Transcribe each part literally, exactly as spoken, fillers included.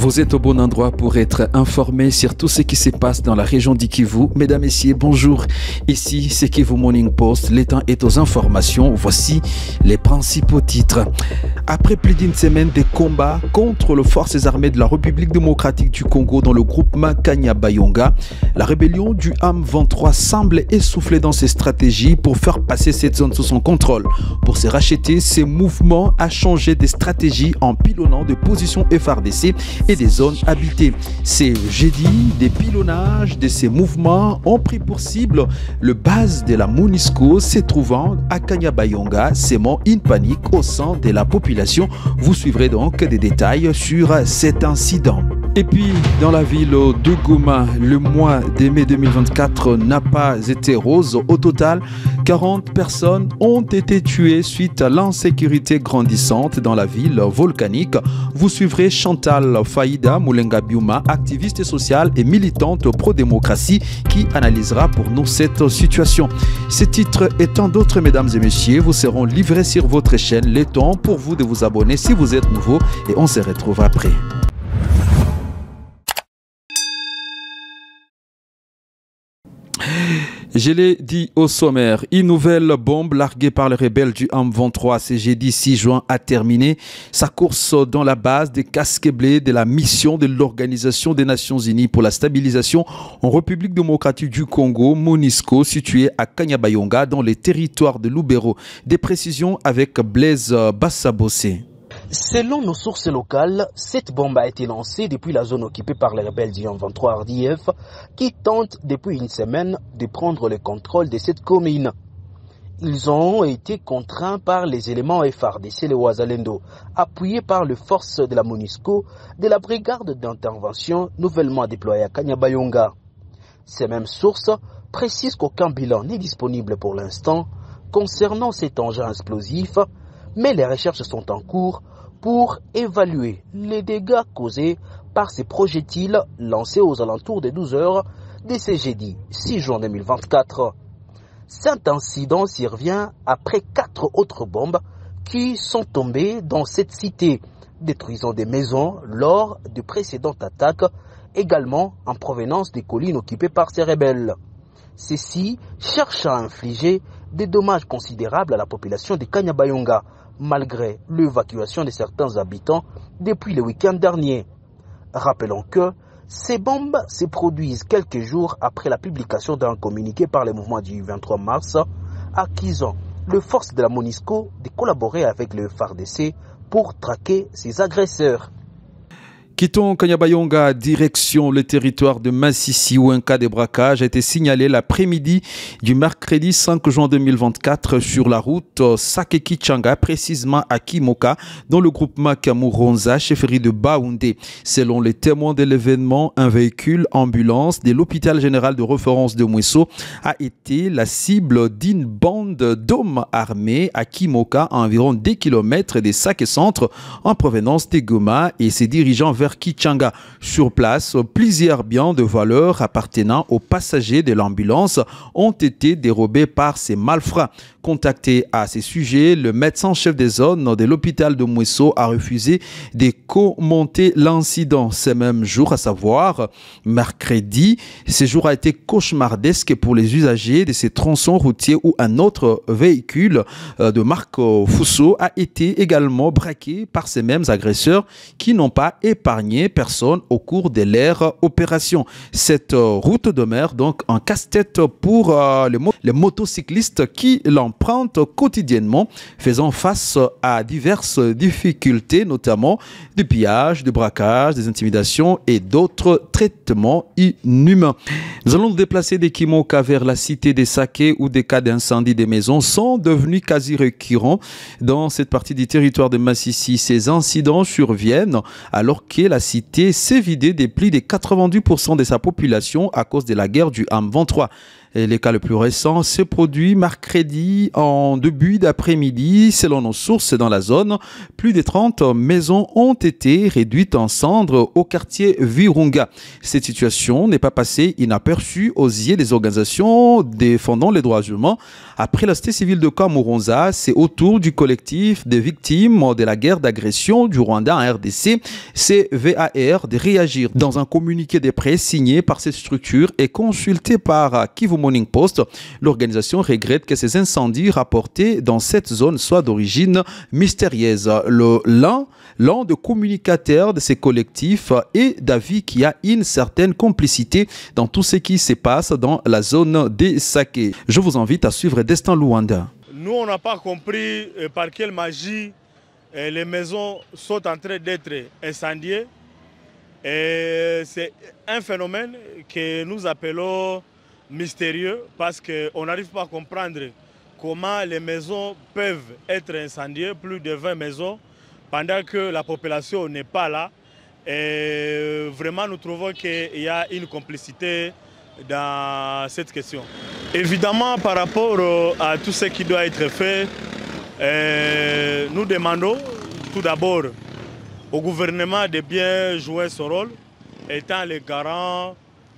Vous êtes au bon endroit pour être informé sur tout ce qui se passe dans la région du Kivu. Mesdames, Messieurs, bonjour. Ici, c'est Kivu Morning Post. Le temps est aux informations. Voici les principaux titres. Après plus d'une semaine de combats contre les forces armées de la République démocratique du Congo dans le groupement Kanyabayonga, la rébellion du M vingt-trois semble essoufflée dans ses stratégies pour faire passer cette zone sous son contrôle. Pour se racheter, ce mouvement a changé des stratégies en pilonnant des positions F A R D C et des zones habitées. C'est jeudi, des pilonnages de ces mouvements ont pris pour cible le base de la MONUSCO se trouvant à Kanyabayonga, sémant une panique au sein de la population. Vous suivrez donc des détails sur cet incident. Et puis, dans la ville de Goma, le mois de mai deux mille vingt-quatre n'a pas été rose. Au total, quarante personnes ont été tuées suite à l'insécurité grandissante dans la ville volcanique. Vous suivrez Chantal Faïda Mulenga Byuma, activiste sociale et militante pro-démocratie, qui analysera pour nous cette situation. Ces titres et tant d'autres, mesdames et messieurs, vous seront livrés sur votre chaîne. Le temps pour vous de vous abonner si vous êtes nouveau et on se retrouve après. Je l'ai dit au sommaire, une nouvelle bombe larguée par les rebelles du M vingt-trois ce jeudi six juin a terminé sa course dans la base des Casques bleus de la mission de l'Organisation des Nations Unies pour la stabilisation en République démocratique du Congo, MONUSCO, située à Kanyabayonga dans les territoires de Lubero. Des précisions avec Blaise Bassabossé. Selon nos sources locales, cette bombe a été lancée depuis la zone occupée par les rebelles du M vingt-trois R D F qui tentent depuis une semaine de prendre le contrôle de cette commune. Ils ont été contraints par les éléments F A R D C et les Wazalendo, appuyés par les forces de la MONUSCO de la brigade d'intervention nouvellement déployée à Kanyabayonga. Ces mêmes sources précisent qu'aucun bilan n'est disponible pour l'instant concernant cet engin explosif, mais les recherches sont en cours pour évaluer les dégâts causés par ces projectiles lancés aux alentours des douze heures de ce jeudi six juin deux mille vingt-quatre. Cet incident survient après quatre autres bombes qui sont tombées dans cette cité, détruisant des maisons lors de précédentes attaques, également en provenance des collines occupées par ces rebelles. Ceux-ci cherchent à infliger des dommages considérables à la population de Kanyabayonga, malgré l'évacuation de certains habitants depuis le week-end dernier. Rappelons que ces bombes se produisent quelques jours après la publication d'un communiqué par les mouvements du vingt-trois mars, accusant les forces de la MONUSCO de collaborer avec le F A R D C pour traquer ses agresseurs. Quittons Kanyabayonga, direction le territoire de Masisi où un cas de braquage a été signalé l'après-midi du mercredi cinq juin deux mille vingt-quatre sur la route Sakekichanga, précisément à Kimoka, dans le groupement Camoronza, chefferie de Baoundé. Selon les témoins de l'événement, un véhicule ambulance de l'hôpital général de référence de Mwesso a été la cible d'une bande d'hommes armés à Kimoka, à environ dix kilomètres des Saké Centre, en provenance de Goma et ses dirigeants vers Kichanga. Sur place, plusieurs biens de valeur appartenant aux passagers de l'ambulance ont été dérobés par ces malfrats. Contacté à ce sujet, le médecin-chef des zones de l'hôpital de Mwesso a refusé de commenter l'incident. Ce même jour, à savoir mercredi, ce jour a été cauchemardesque pour les usagers de ces tronçons routiers où un autre véhicule de marque Fuso a été également braqué par ces mêmes agresseurs qui n'ont pas épargné personne au cours de leur opération. Cette route de mer, donc un casse-tête pour euh, les, mo les motocyclistes qui l'empruntent quotidiennement, faisant face à diverses difficultés, notamment du pillage, du braquage, des intimidations et d'autres traitements inhumains. Nous allons nous déplacer des Kimoka vers la cité des Saké où des cas d'incendie des maisons sont devenus quasi récurrents dans cette partie du territoire de Masisi. Ces incidents surviennent alors que la cité s'est vidée de plus de quatre-vingt-dix pour cent de sa population à cause de la guerre du M vingt-trois. Et les cas le plus récent s'est produit mercredi en début d'après-midi. Selon nos sources dans la zone, plus de trente maisons ont été réduites en cendres au quartier Virunga. Cette situation n'est pas passée inaperçue aux yeux des organisations défendant les droits humains. Après la cité civile de Camoronza, c'est au tour du collectif des victimes de la guerre d'agression du Rwanda en R D C, C V A R, de réagir. Dans un communiqué de presse signé par cette structure et consulté par Kivu Morning Post, l'organisation regrette que ces incendies rapportés dans cette zone soient d'origine mystérieuse. L'un des communicateurs de ces collectifs est d'avis qu'il y a une certaine complicité dans tout ce qui se passe dans la zone des Saké. Je vous invite à suivre Destin Luanda. Nous, on n'a pas compris par quelle magie les maisons sont en train d'être incendiées. C'est un phénomène que nous appelons mystérieux parce qu'on n'arrive pas à comprendre comment les maisons peuvent être incendiées, plus de vingt maisons, pendant que la population n'est pas là. Et vraiment, nous trouvons qu'il y a une complicité dans cette question. Évidemment, par rapport à tout ce qui doit être fait, nous demandons tout d'abord au gouvernement de bien jouer son rôle, étant les garants,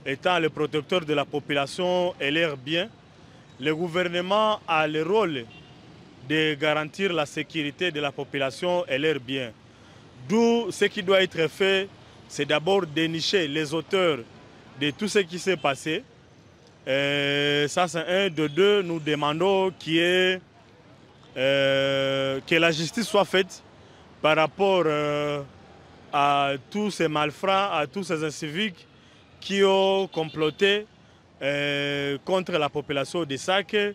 étant les protecteurs de la population et leurs biens. Le gouvernement a le rôle de garantir la sécurité de la population et leurs biens. D'où ce qui doit être fait, c'est d'abord dénicher les auteurs de tout ce qui s'est passé. Et ça c'est un. De deux, nous demandons qu'il y ait, euh, que la justice soit faite par rapport euh, à tous ces malfrats, à tous ces inciviques qui ont comploté euh, contre la population des Saké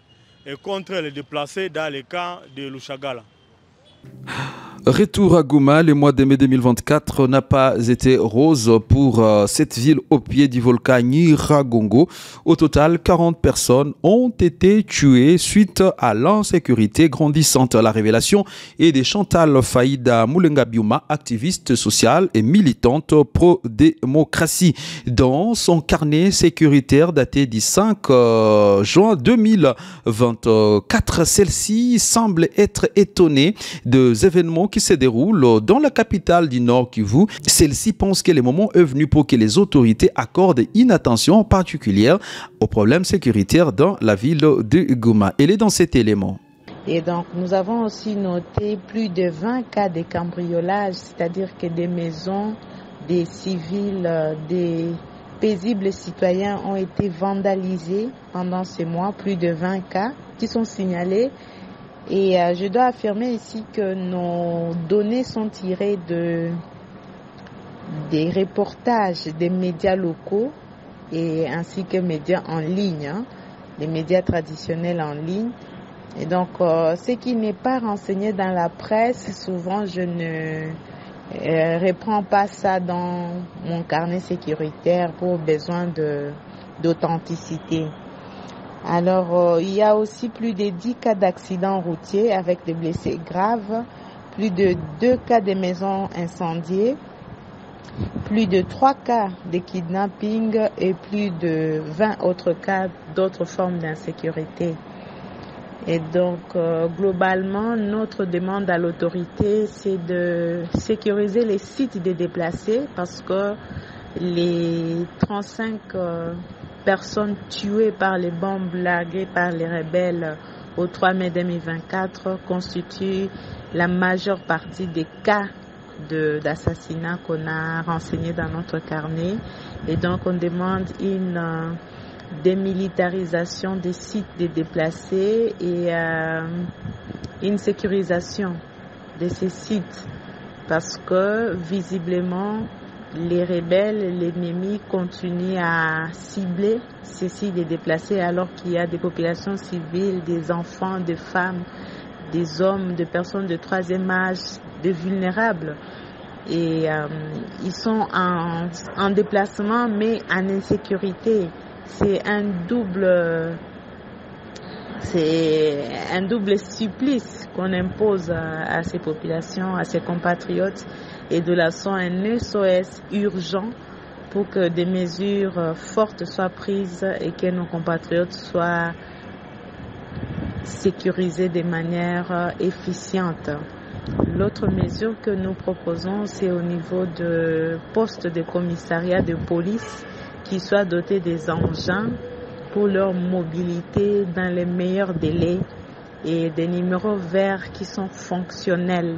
et contre les déplacés dans les camps de Lushagala. Retour à Goma, le mois de mai deux mille vingt-quatre n'a pas été rose pour euh, cette ville au pied du volcan Nyiragongo. Au total, quarante personnes ont été tuées suite à l'insécurité grandissante. La révélation est de Chantal Faïda Mulenga Byuma, activiste sociale et militante pro-démocratie. Dans son carnet sécuritaire daté du cinq juin deux mille vingt-quatre, celle-ci semble être étonnée des événements qui se déroule dans la capitale du Nord Kivu. Celle-ci pense que le moment est venu pour que les autorités accordent une attention particulière aux problèmes sécuritaires dans la ville de Goma. Elle est dans cet élément. Et donc nous avons aussi noté plus de vingt cas de cambriolage, c'est-à-dire que des maisons, des civils, des paisibles citoyens ont été vandalisés pendant ces mois, plus de vingt cas qui sont signalés. Et euh, je dois affirmer ici que nos données sont tirées de, des reportages des médias locaux et ainsi que médias en ligne, hein, des médias traditionnels en ligne. Et donc, euh, ce qui n'est pas renseigné dans la presse, souvent je ne euh, reprends pas ça dans mon carnet sécuritaire pour besoin de d'authenticité. Alors, euh, il y a aussi plus de dix cas d'accidents routiers avec des blessés graves, plus de deux cas de maisons incendiées, plus de trois cas de kidnapping et plus de vingt autres cas d'autres formes d'insécurité. Et donc, euh, globalement, notre demande à l'autorité, c'est de sécuriser les sites des déplacés parce que les trente-cinq... Euh, personnes tuées par les bombes larguées par les rebelles au trois mai deux mille vingt-quatre constituent la majeure partie des cas d'assassinat de, qu'on a renseignés dans notre carnet. Et donc on demande une euh, démilitarisation des sites des déplacés et euh, une sécurisation de ces sites parce que visiblement les rebelles, l'ennemi continuent à cibler ceci des déplacés alors qu'il y a des populations civiles, des enfants, des femmes, des hommes, des personnes de troisième âge, des vulnérables. Et euh, ils sont en, en déplacement mais en insécurité. C'est un double, c'est un double supplice qu'on impose à, à ces populations, à ces compatriotes. Et de la son un S O S urgent pour que des mesures fortes soient prises et que nos compatriotes soient sécurisés de manière efficiente. L'autre mesure que nous proposons, c'est au niveau de postes de commissariat de police qui soient dotés des engins pour leur mobilité dans les meilleurs délais et des numéros verts qui sont fonctionnels.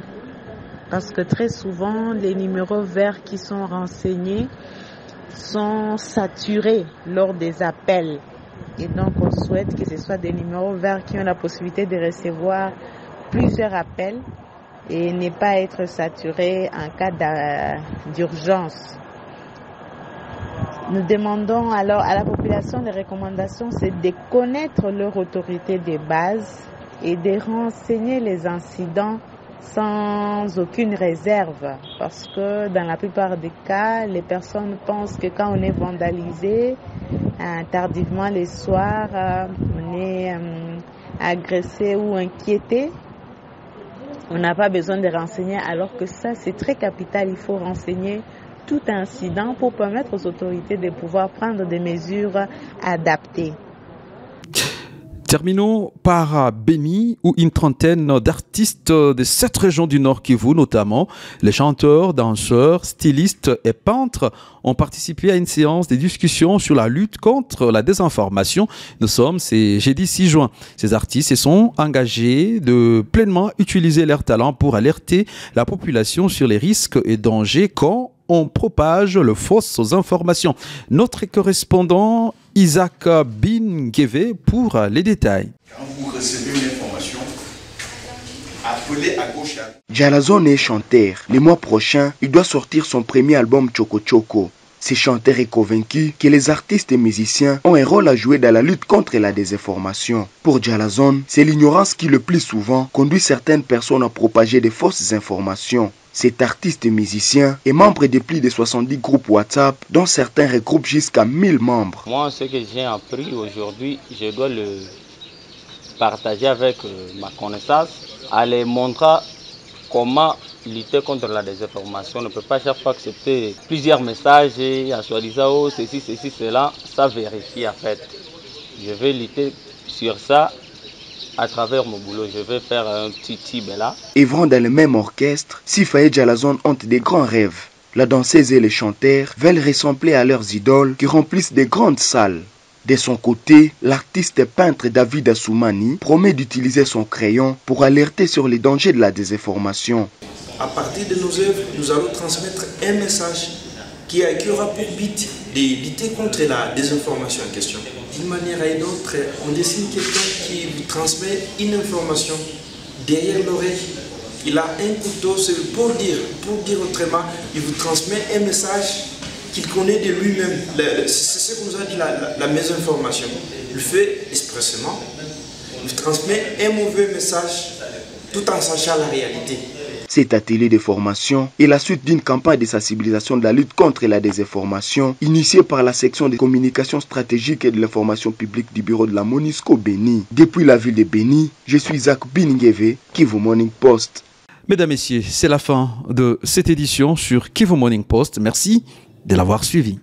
Parce que très souvent, les numéros verts qui sont renseignés sont saturés lors des appels. Et donc, on souhaite que ce soit des numéros verts qui ont la possibilité de recevoir plusieurs appels et ne pas être saturés en cas d'urgence. Nous demandons alors à la population, les recommandations, c'est de connaître leur autorité de base et de renseigner les incidents sans aucune réserve, parce que dans la plupart des cas, les personnes pensent que quand on est vandalisé, hein, tardivement les soirs, euh, on est euh, agressé ou inquiété, on n'a pas besoin de renseigner, alors que ça c'est très capital, il faut renseigner tout incident pour permettre aux autorités de pouvoir prendre des mesures adaptées. Terminons par Béni, où une trentaine d'artistes de sept régions du Nord Kivu, notamment les chanteurs, danseurs, stylistes et peintres, ont participé à une séance de discussion sur la lutte contre la désinformation. Nous sommes, c'est jeudi six juin. Ces artistes se sont engagés de pleinement utiliser leur talent pour alerter la population sur les risques et dangers quand on propage les fausses informations. Notre correspondant Zach Bingévé pour les détails. Quand vous recevez une information, appelez à gauche. Djalazon est chanteur. Le mois prochain, il doit sortir son premier album Choco Choco. Ce chanteur est convaincu que les artistes et musiciens ont un rôle à jouer dans la lutte contre la désinformation. Pour Djalazon, c'est l'ignorance qui le plus souvent conduit certaines personnes à propager des fausses informations. Cet artiste et musicien est membre de plus de soixante-dix groupes WhatsApp, dont certains regroupent jusqu'à mille membres. Moi, ce que j'ai appris aujourd'hui, je dois le partager avec ma connaissance, aller montrer comment lutter contre la désinformation. On ne peut pas chaque fois accepter plusieurs messages et à soi-disant, oh, ceci, ceci, cela, ça vérifie en fait. Je vais lutter sur ça à travers mon boulot. Je vais faire un petit tibé là. Évrant dans le même orchestre, Sifa et Djalazon ont des grands rêves. La danseuse et les chanteurs veulent ressembler à leurs idoles qui remplissent des grandes salles. De son côté, l'artiste peintre David Assoumani promet d'utiliser son crayon pour alerter sur les dangers de la désinformation. À partir de nos œuvres, nous allons transmettre un message qui aura pour but de lutter contre la désinformation en question. D'une manière et d'autre, on dessine quelqu'un qui vous transmet une information derrière l'oreille. Il a un couteau pour dire, pour dire autrement, il vous transmet un message qu'il connaît de lui-même. C'est ce qu'on nous a dit, la, la, la mésinformation. Il le fait expressément, il vous transmet un mauvais message tout en sachant la réalité. Cet atelier de formation est la suite d'une campagne de sensibilisation de la lutte contre la désinformation initiée par la section de communication stratégique et de l'information publique du bureau de la MONUSCO Béni. Depuis la ville de Béni, je suis Zach Bingévé, Kivu Morning Post. Mesdames, Messieurs, c'est la fin de cette édition sur Kivu Morning Post. Merci de l'avoir suivi.